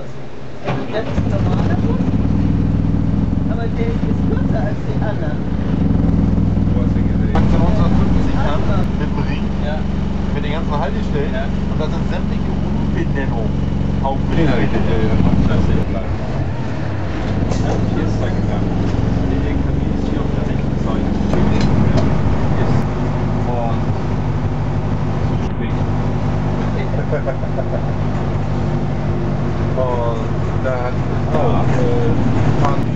aus. Also das ist ein normaler Bus, aber der ist kürzer als die anderen. Du hast den gesehen. 1950 Gramm mit dem Ring, ja. Mit den ganzen Haltestellen, ja. Und da sind sämtliche Umbenennungen auf dem Ring. Hier ist der Gedanke. Der LKW ist hier auf der rechten Seite. Ist vor zu spät. Und da hat es auch Pfanne.